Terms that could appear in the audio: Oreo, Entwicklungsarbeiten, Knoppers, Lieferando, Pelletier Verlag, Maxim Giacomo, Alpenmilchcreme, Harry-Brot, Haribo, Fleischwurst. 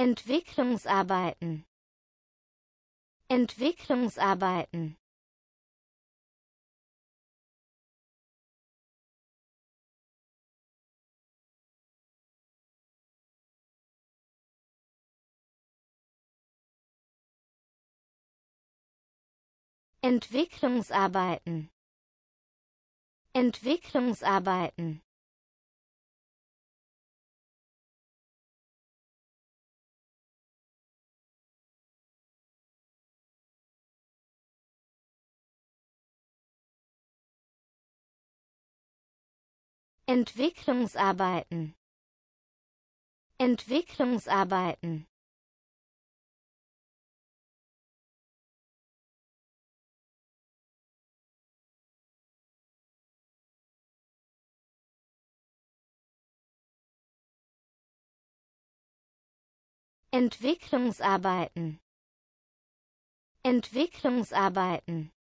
Entwicklungsarbeiten. Entwicklungsarbeiten. Entwicklungsarbeiten. Entwicklungsarbeiten. Entwicklungsarbeiten. Entwicklungsarbeiten. Entwicklungsarbeiten. Entwicklungsarbeiten.